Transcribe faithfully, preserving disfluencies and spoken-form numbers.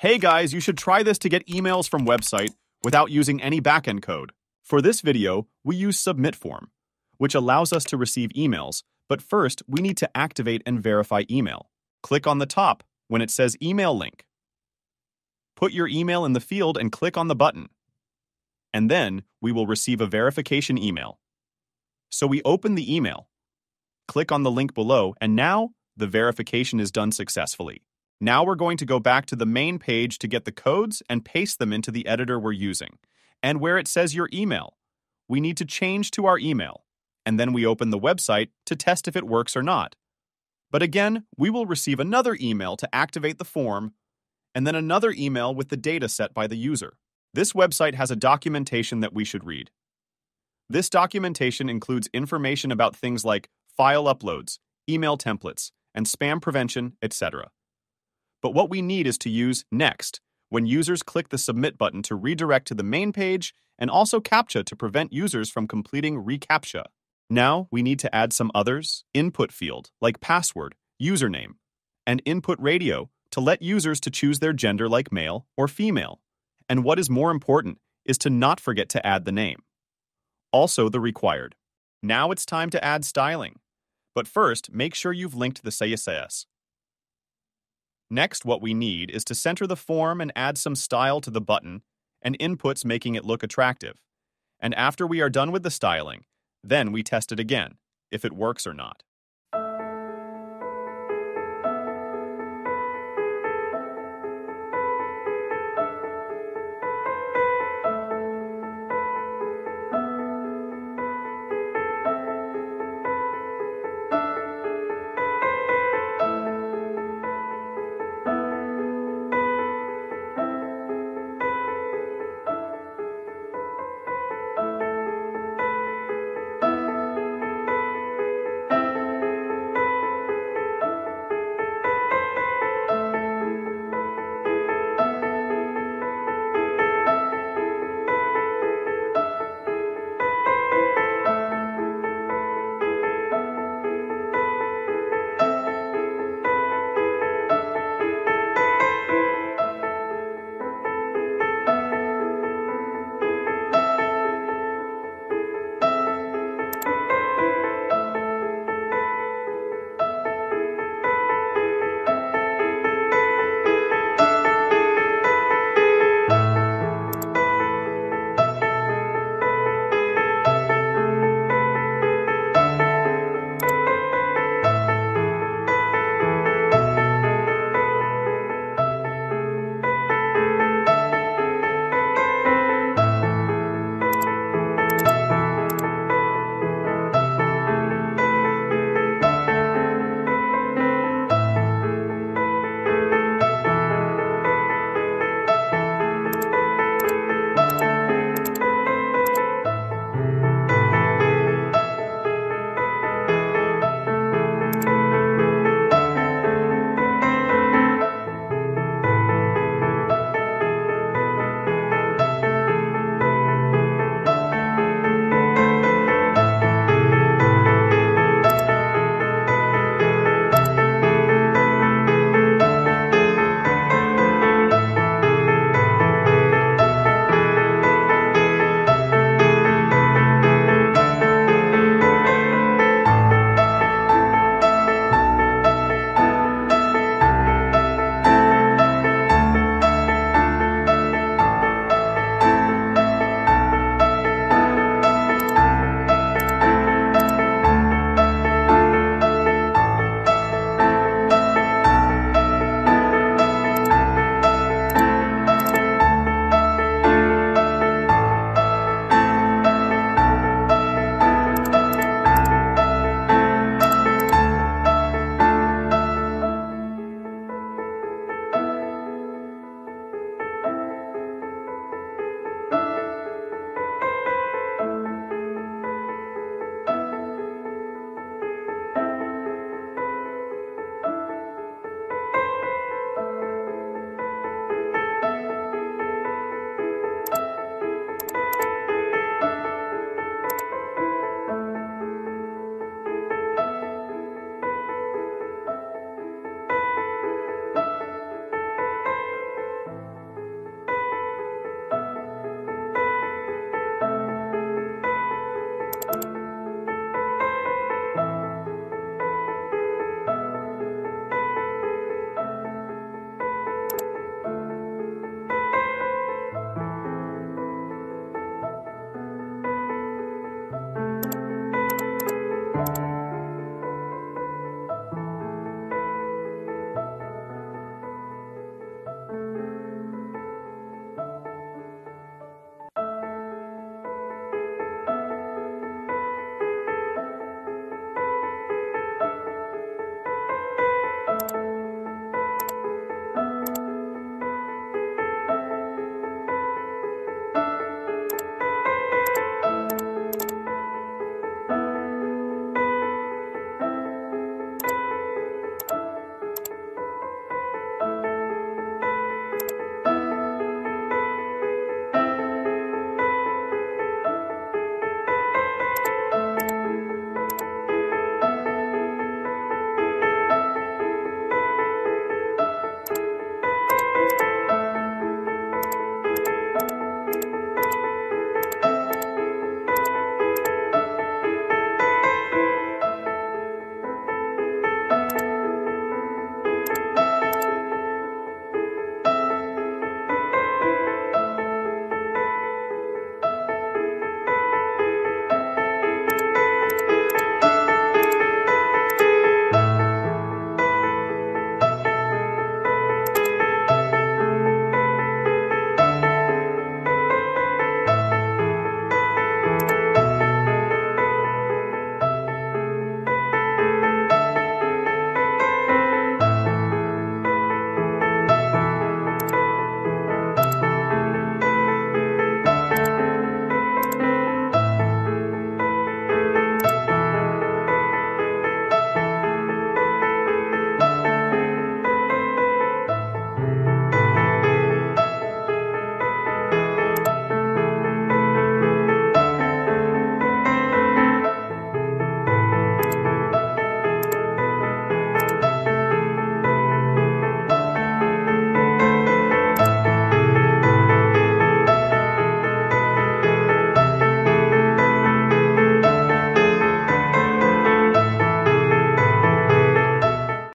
Hey guys, you should try this to get emails from website without using any backend code. For this video, we use submit form, which allows us to receive emails, but first we need to activate and verify email. Click on the top when it says email link. Put your email in the field and click on the button. And then we will receive a verification email. So we open the email. Click on the link below and now the verification is done successfully. Now we're going to go back to the main page to get the codes and paste them into the editor we're using. And where it says your email, we need to change to our email. And then we open the website to test if it works or not. But again, we will receive another email to activate the form and then another email with the data set by the user. This website has a documentation that we should read. This documentation includes information about things like file uploads, email templates, and spam prevention, et cetera. But what we need is to use Next when users click the Submit button to redirect to the main page and also CAPTCHA to prevent users from completing reCAPTCHA. Now we need to add some others, input field like password, username, and input radio to let users to choose their gender like male or female. And what is more important is to not forget to add the name. Also the required. Now it's time to add styling. But first, make sure you've linked the C S S. Next, what we need is to center the form and add some style to the button and inputs making it look attractive. And after we are done with the styling, then we test it again, if it works or not.